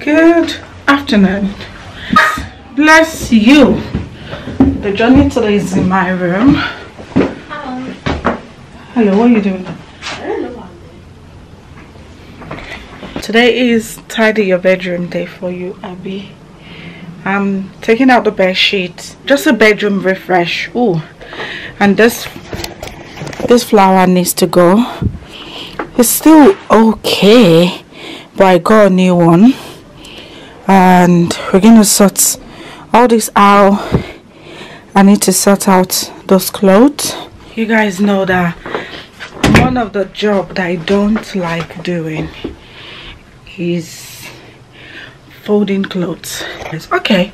Good afternoon. Bless you. The journey today is in my room. Hello, what are you doing? Today is tidy your bedroom day for you, Abby. I'm taking out the bed sheet, just a bedroom refresh. Ooh, and this flower needs to go. It's still okay, but I got a new one, and we're gonna sort all this out. I need to sort out those clothes. You guys know that one of the jobs that I don't like doing is folding clothes. It's okay,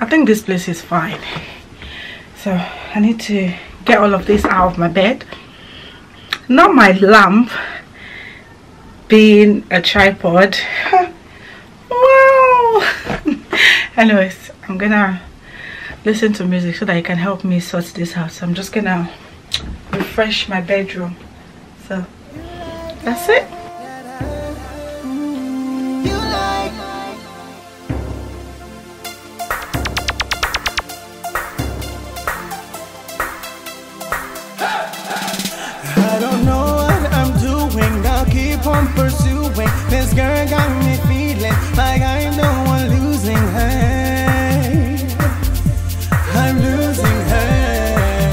I think this place is fine. So I need to get all of this out of my bed. Not my lamp being a tripod. Wow. Anyways, I'm gonna listen to music so that it can help me sort this out. So I'm just gonna refresh my bedroom. So that's it. This girl got me feeling like I know I'm losing her. I'm losing her.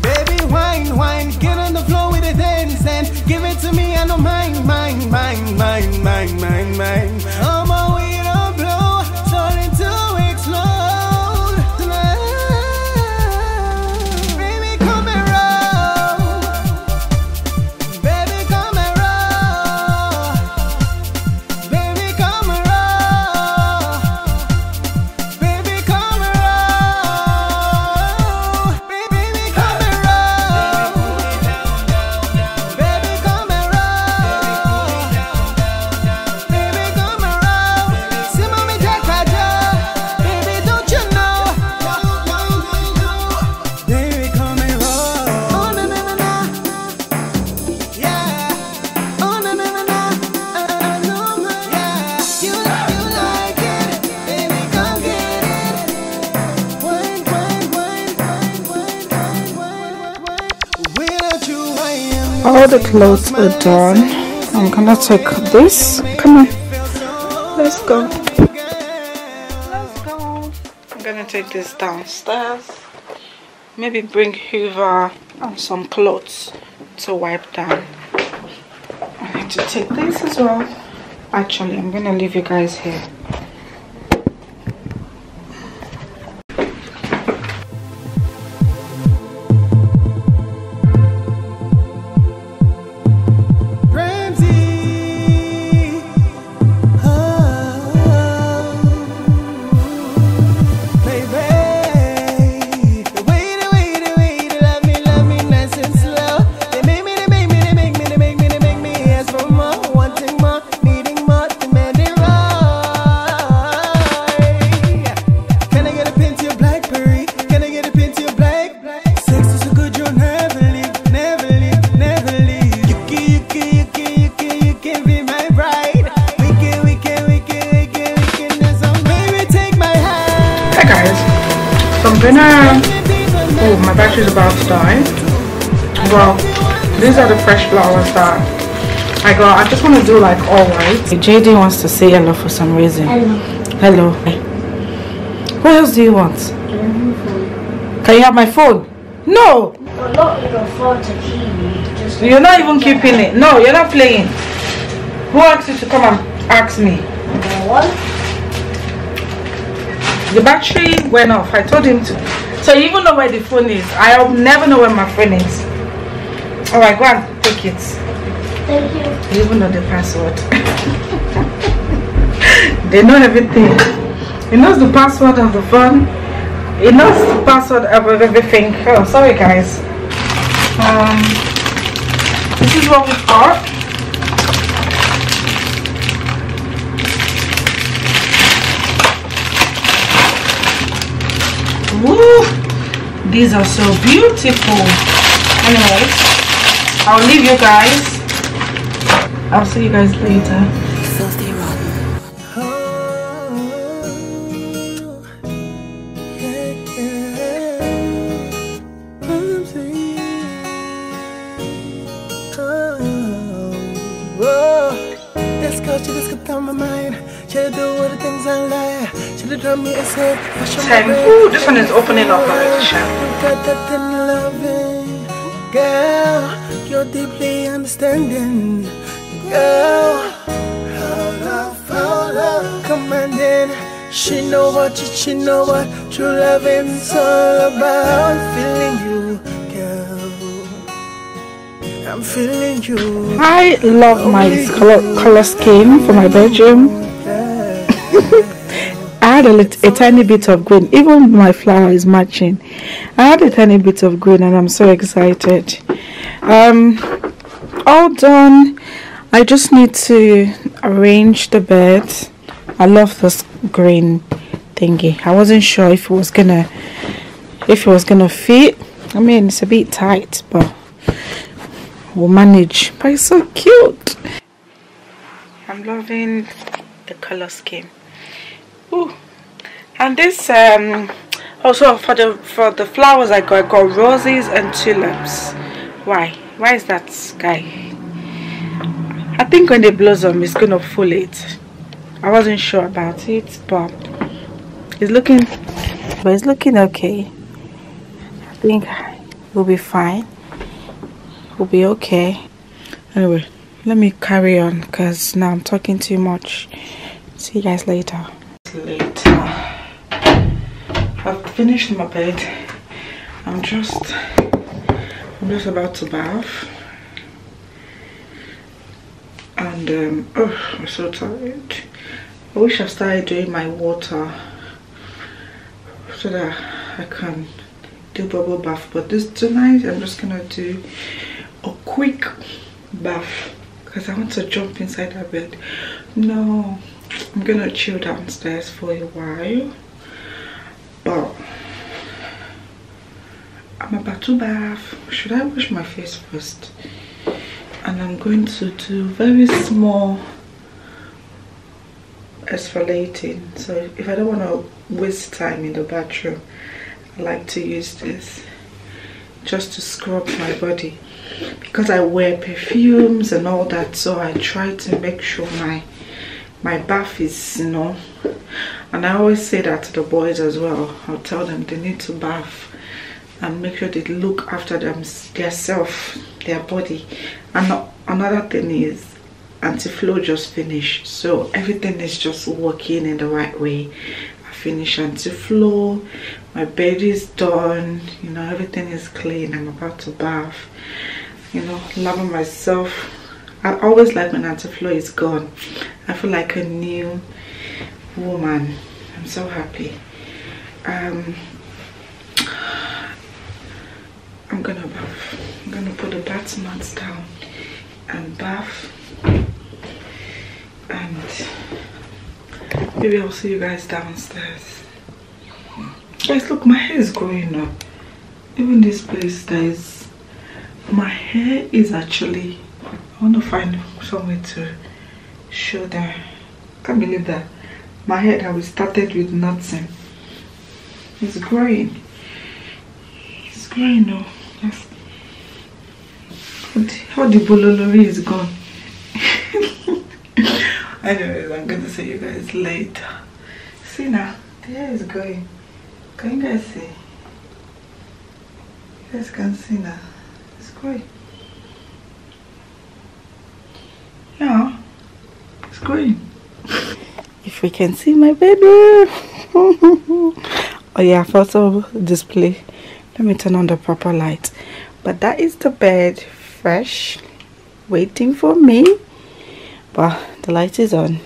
Baby, wine, wine, get on the floor with the dance and give it to me. I don't mind, mind, mind, mind, mind, mind, mind. Oh, my way to blow, starting to explode. Baby, come and roll. Baby, come and roll. All the clothes are done. I'm gonna take this. Come on, let's go. Let's go. I'm gonna take this downstairs. Maybe bring Hoover and some clothes to wipe down. I need to take this as well. Actually, I'm gonna leave you guys here. Oh, my battery's about to die. Well, these are the fresh flowers that I got. I just want to do like all white. JD wants to say hello for some reason. Hello. Hello. What else do you want? Can you have my phone? No! You're not even phone to keep me. You're not even keeping it. No, you're not playing. Who asked you to come and ask me? What? The battery went off. I told him to. So you even know where the phone is. I'll never know where my phone is. Alright, go and take it. Thank you. You even know the password. They know everything. He knows the password of the phone. He knows the password of everything. Oh, sorry guys. This is what we got. Woo! These are so beautiful. Anyways, I'll leave you guys. I'll see you guys later. filthy rotten. Oh, yeah, yeah. Oh, oh. This girl, she just kept on my mind. She do all the things I like. She did drum me a set. Ooh, this one is opening up already, Shan. Girl, you're deeply understanding. Girl, how love, commanding. She know what true love is all about. Feeling you, girl. I'm feeling you. I love my color scheme for my bedroom. I had a tiny bit of green. Even my flower is matching. I had a tiny bit of green and I'm so excited. All done. I just need to arrange the bed. I love this green thingy. I wasn't sure if it was gonna fit. I mean, it's a bit tight, but we'll manage. But it's so cute. I'm loving the color scheme. Ooh. And this also for the flowers I got roses and tulips. Why is that sky? I think when they blossom it's gonna full it. I wasn't sure about it, but it's looking okay. I think we'll be fine. We'll be okay. Anyway, let me carry on because now I'm talking too much. See you guys later. I've finished my bed. I'm just about to bath, and oh, I'm so tired. I wish I started doing my water so that I can do bubble bath, but tonight I'm just gonna do a quick bath because I want to jump inside that bed. No, I'm gonna chill downstairs for a while, but I'm about to bath. Should I wash my face first? And I'm going to do very small exfoliating. So if I don't want to waste time in the bathroom, I like to use this just to scrub my body because I wear perfumes and all that. So I try to make sure my bath is, you know, and I always say that to the boys as well. I'll tell them they need to bath and make sure they look after themselves, their body. And another thing is Anti-Flow just finished, so everything is just working in the right way. I finished Anti-Flow, my bed is done, you know, everything is clean. I'm about to bath, you know, loving myself. I always like when Anti-Flow is gone. I feel like a new woman. I'm so happy. I'm gonna bath. I'm gonna put the bath mats down and bath, and maybe I'll see you guys downstairs. Guys, look, my hair is growing up. Even this place, guys, my hair is actually... I want to find somewhere to show them. I can't believe that my hair that we started with nothing is growing. It's growing now. Yes. How the bololori is gone. Anyways, I'm going to see you guys later. See now, the hair is growing. Can you guys see? You guys can see now. It's growing. Yeah, it's growing. If we can see my baby. Oh yeah, first of all, display. Let me turn on the proper light. But that is the bed, fresh, waiting for me. But the light is on.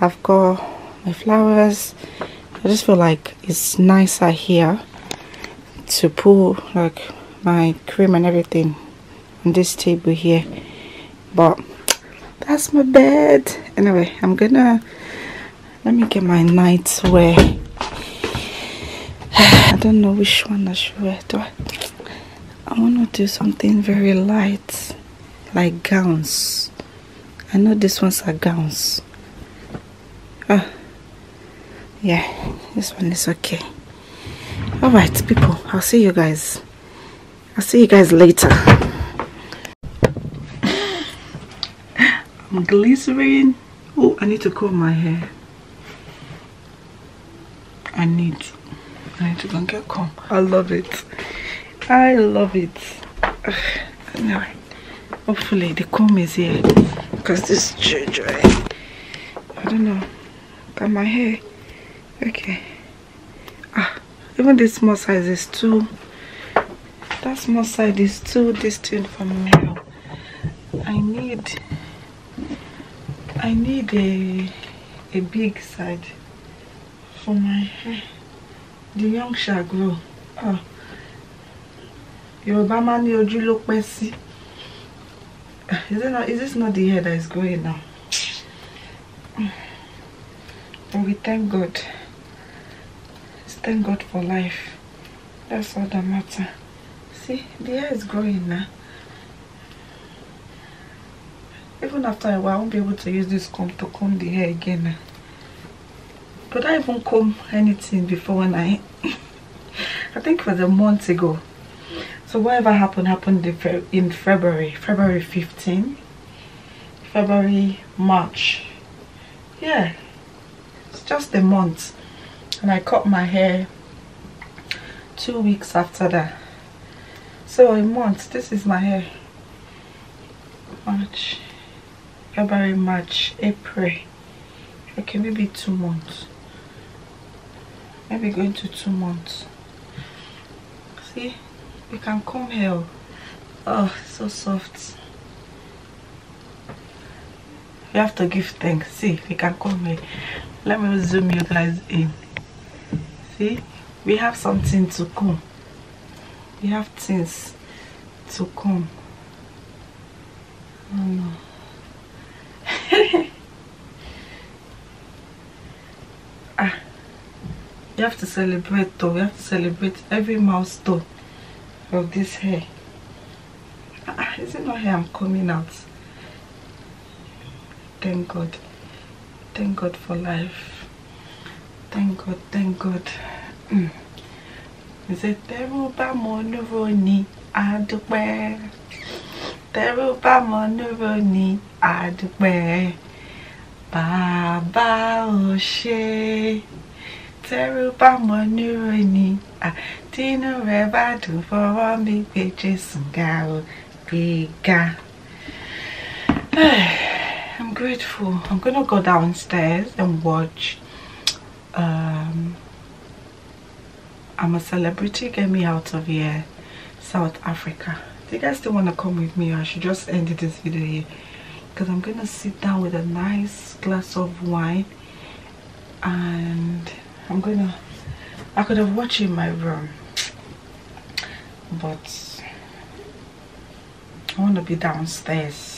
I've got my flowers. I just feel like it's nicer here to pull like my cream and everything on this table here. But that's my bed. Anyway, let me get my nightwear. I don't know which one I should wear. I want to do something very light, like gowns. I know these ones are gowns. Oh, yeah, this one is okay. All right, people, I'll see you guys. I'll see you guys later. I'm glycerin. Oh, I need to comb my hair. I need to go and get a comb. I love it. I love it. Anyway, hopefully the comb is here, because this is dry. I don't know. Got my hair. Okay. Ah, even this small size is too. That small side is too distant from now. I need a big side for my hair. The young shall grow. Oh, Yoruba man, Yoju look messy. Is this not the hair that is growing now? But we thank God. Just thank God for life. That's all that matters. See, the hair is growing now. Even after a while, I won't be able to use this comb to comb the hair again now. Could I even comb anything before when I think it was a month ago. So whatever happened in February 15, February, March. Yeah, it's just a month. And I cut my hair 2 weeks after that. So a month, this is my hair. March, February, March, April. Okay, maybe 2 months. Maybe going to 2 months. See, you can comb hair. Oh, so soft. You have to give thanks. See, we can comb hair. Let me zoom you guys in. See, we have something to comb. We have things to comb. Oh no. Ah, you have to celebrate though. We have to celebrate every milestone of this hair. Ah, is it not hair I'm coming out? Thank God. Thank God for life. Thank God, thank God. Is it Teruba Monoroni Adupe? Teruba Monoroni Adupe. Baba Oshe. Teruba Monoroni Adino Reba do for me, bitches and gal. Bigga. I'm grateful. I'm gonna go downstairs and watch. I'm a Celebrity, Get Me Out of Here, South Africa. Do you guys still want to come with me, or I should just end this video here? Because I'm going to sit down with a nice glass of wine, and I could have watched in my room, but I want to be downstairs.